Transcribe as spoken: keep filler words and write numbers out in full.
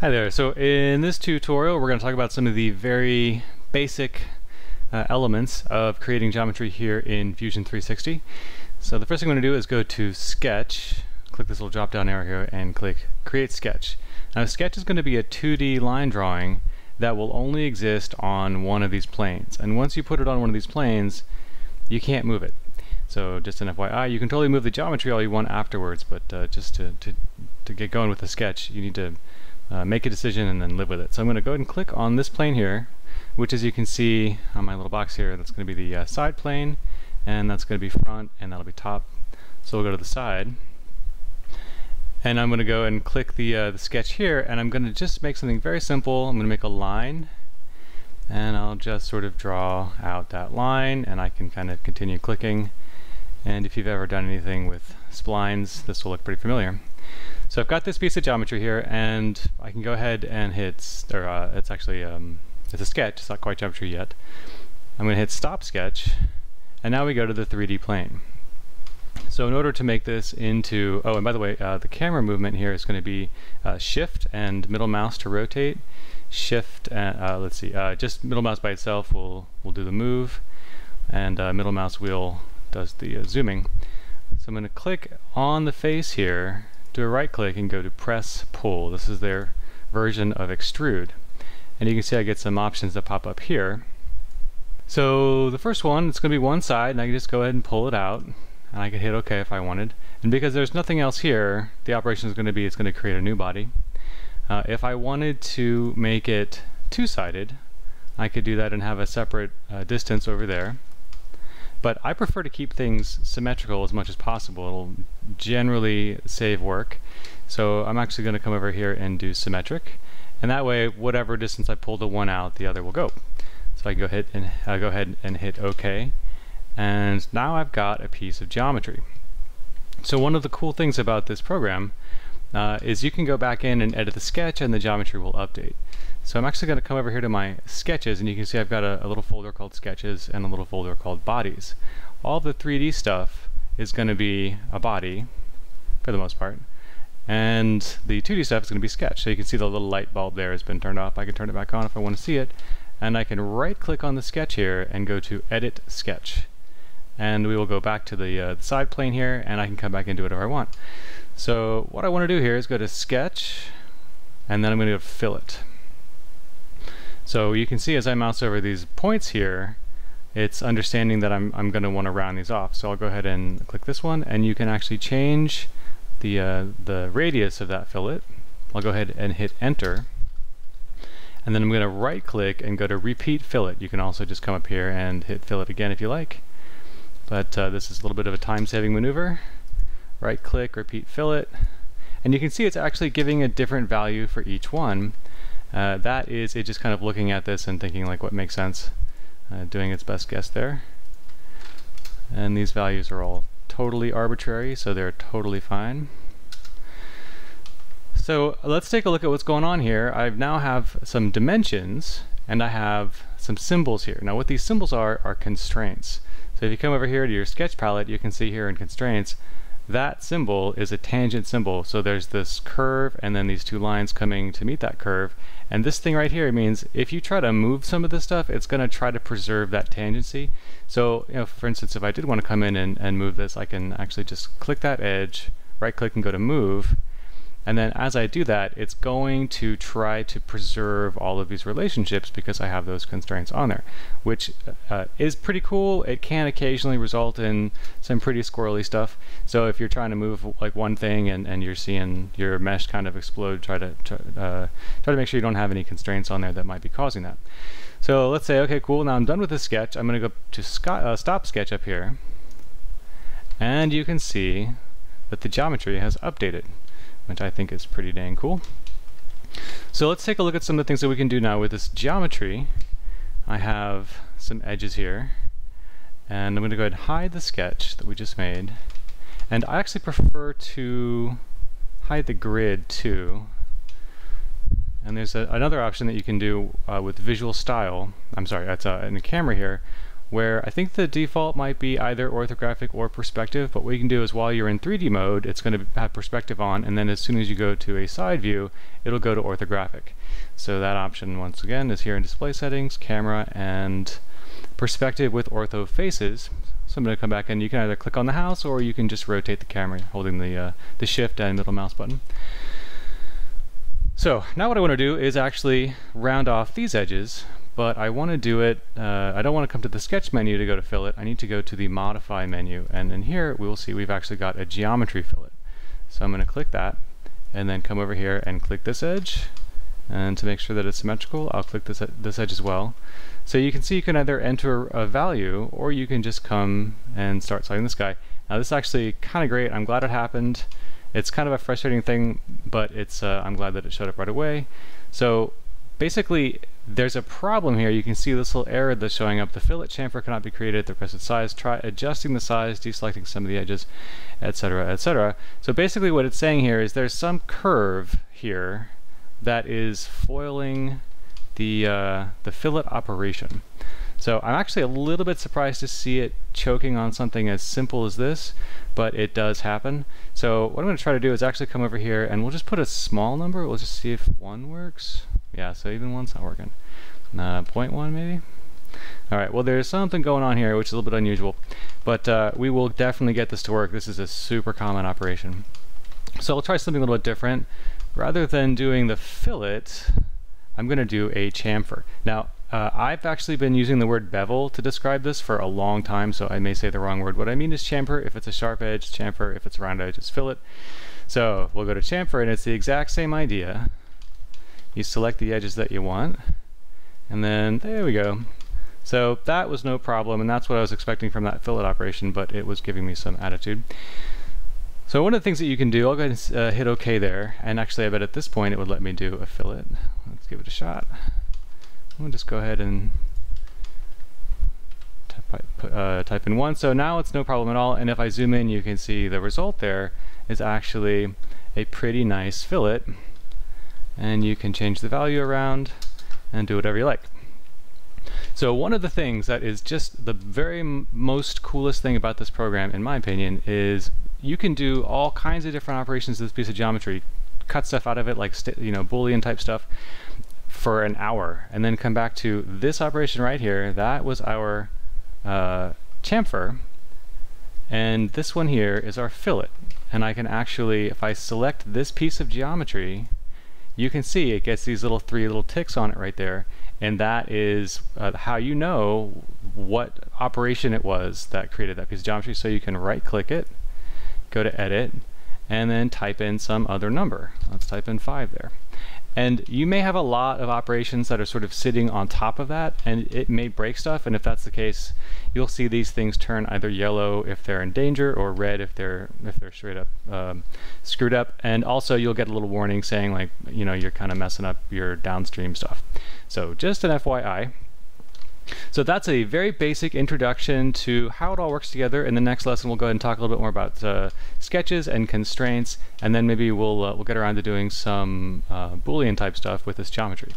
Hi there. So in this tutorial we're going to talk about some of the very basic uh, elements of creating geometry here in Fusion three sixty. So the first thing I'm going to do is go to Sketch, click this little drop down arrow here and click Create Sketch. Now Sketch is going to be a two D line drawing that will only exist on one of these planes, and once you put it on one of these planes you can't move it. So just an F Y I, you can totally move the geometry all you want afterwards, but uh, just to, to, to get going with the sketch you need to Uh, make a decision and then live with it. So I'm going to go ahead and click on this plane here, which as you can see on my little box here, that's going to be the uh, side plane, and that's going to be front, and that'll be top. So we'll go to the side, and I'm going to go and click the, uh, the sketch here, and I'm going to just make something very simple. I'm going to make a line, and I'll just sort of draw out that line, and I can kind of continue clicking. And if you've ever done anything with splines, this will look pretty familiar. So I've got this piece of geometry here, and I can go ahead and hit, or uh, it's actually, um, it's a sketch, it's not quite geometry yet. I'm going to hit Stop Sketch, and now we go to the three D plane. So in order to make this into, oh, and by the way, uh, the camera movement here is going to be uh, Shift and middle mouse to rotate. Shift, and, uh, let's see, uh, just middle mouse by itself will, will do the move, and uh, middle mouse wheel does the uh, zooming. So I'm going to click on the face here, do a right click and go to press pull. This is their version of extrude. And you can see I get some options that pop up here. So the first one, it's going to be one side, and I can just go ahead and pull it out, and I can hit OK if I wanted. And because there's nothing else here, the operation is going to be it's going to create a new body. Uh, if I wanted to make it two-sided, I could do that and have a separate uh, distance over there. But I prefer to keep things symmetrical as much as possible. It'll generally save work. So I'm actually going to come over here and do symmetric, and that way whatever distance I pull the one out, the other will go. So I can go ahead and uh, go ahead and hit OK, and now I've got a piece of geometry. So one of the cool things about this program uh, is you can go back in and edit the sketch, and the geometry will update. So I'm actually going to come over here to my sketches, and you can see I've got a, a little folder called sketches and a little folder called bodies. All the three D stuff is going to be a body for the most part, and the two D stuff is going to be sketch. So you can see the little light bulb there has been turned off. I can turn it back on if I want to see it, and I can right click on the sketch here and go to edit sketch, and we will go back to the, uh, the side plane here, and I can come back into it if I want. So what I want to do here is go to sketch, and then I'm going to go to fillet. So you can see as I mouse over these points here, it's understanding that I'm, I'm going to want to round these off. So I'll go ahead and click this one, and you can actually change the, uh, the radius of that fillet. I'll go ahead and hit enter, and then I'm going to right click and go to repeat fillet. You can also just come up here and hit fillet again if you like, but uh, this is a little bit of a time saving maneuver. Right click, repeat fillet, and you can see it's actually giving a different value for each one. Uh, that is it just kind of looking at this and thinking like what makes sense, uh, doing its best guess there. And these values are all totally arbitrary, so they're totally fine. So let's take a look at what's going on here. I now have some dimensions, and I have some symbols here. Now what these symbols are are constraints. So if you come over here to your sketch palette, you can see here in constraints that symbol is a tangent symbol. So there's this curve, and then these two lines coming to meet that curve, and this thing right here means if you try to move some of this stuff, it's going to try to preserve that tangency. So you know, for instance, if I did want to come in and, and move this, I can actually just click that edge, right click and go to move, and then as I do that, it's going to try to preserve all of these relationships because I have those constraints on there, which uh, is pretty cool. It can occasionally result in some pretty squirrely stuff. So if you're trying to move like one thing and, and you're seeing your mesh kind of explode, try to try, uh, try to make sure you don't have any constraints on there that might be causing that. So let's say, okay, cool, now I'm done with this sketch. I'm going to go to sc uh, stop sketch up here, and you can see that the geometry has updated, which I think is pretty dang cool. So let's take a look at some of the things that we can do now with this geometry. I have some edges here, and I'm going to go ahead and hide the sketch that we just made. And I actually prefer to hide the grid too. And there's a, another option that you can do uh, with visual style. I'm sorry, that's uh, in the camera here, where I think the default might be either orthographic or perspective, but what you can do is while you're in three D mode, it's going to have perspective on, and then as soon as you go to a side view, it'll go to orthographic. So that option, once again, is here in display settings, camera, and perspective with ortho faces. So I'm going to come back and you can either click on the house or you can just rotate the camera holding the, uh, the shift and middle mouse button. So now what I want to do is actually round off these edges, but I want to do it, uh, I don't want to come to the sketch menu to go to fillet. I need to go to the modify menu, and in here we will see we've actually got a geometry fillet. So I'm going to click that and then come over here and click this edge, and to make sure that it's symmetrical I'll click this, this edge as well. So you can see you can either enter a value or you can just come and start sliding this guy. Now this is actually kind of great, I'm glad it happened. It's kind of a frustrating thing, but it's uh, I'm glad that it showed up right away. So basically there's a problem here. You can see this little error that's showing up. The fillet chamfer cannot be created at the requested size. Try adjusting the size, deselecting some of the edges, et cetera, et cetera. So basically what it's saying here is there's some curve here that is foiling the uh, the fillet operation. So I'm actually a little bit surprised to see it choking on something as simple as this, but it does happen. So what I'm going to try to do is actually come over here and we'll just put a small number. We'll just see if one works. Yeah, so even one's not working. Uh, zero point one maybe? Alright, well there's something going on here which is a little bit unusual, but uh, we will definitely get this to work. This is a super common operation. So I'll try something a little bit different. Rather than doing the fillet, I'm going to do a chamfer. Now, Uh, I've actually been using the word bevel to describe this for a long time, so I may say the wrong word. What I mean is chamfer. If it's a sharp edge, chamfer. If it's a round edge, it's fillet. So we'll go to chamfer, and it's the exact same idea. You select the edges that you want, and then there we go. So that was no problem, and that's what I was expecting from that fillet operation, but it was giving me some attitude. So one of the things that you can do, I'll go ahead and uh, hit OK there, and actually I bet at this point it would let me do a fillet. Let's give it a shot. We'll just go ahead and uh, type in one. So now it's no problem at all, and if I zoom in you can see the result there is actually a pretty nice fillet, and you can change the value around and do whatever you like. So one of the things that is just the very m most coolest thing about this program, in my opinion, is you can do all kinds of different operations with this piece of geometry. Cut stuff out of it, like st you know, Boolean type stuff, for an hour, and then come back to this operation right here. That was our uh, chamfer, and this one here is our fillet. And I can actually, if I select this piece of geometry, you can see it gets these little three little ticks on it right there, and that is uh, how you know what operation it was that created that piece of geometry. So you can right click it, go to edit, and then type in some other number. Let's type in five there. And you may have a lot of operations that are sort of sitting on top of that, and it may break stuff, and if that's the case you'll see these things turn either yellow if they're in danger or red if they're if they're straight up um, screwed up, and also you'll get a little warning saying, like, you know, you're kind of messing up your downstream stuff. So just an F Y I. So that's a very basic introduction to how it all works together. In the next lesson we'll go ahead and talk a little bit more about uh, sketches and constraints, and then maybe we'll, uh, we'll get around to doing some uh, Boolean type stuff with this geometry.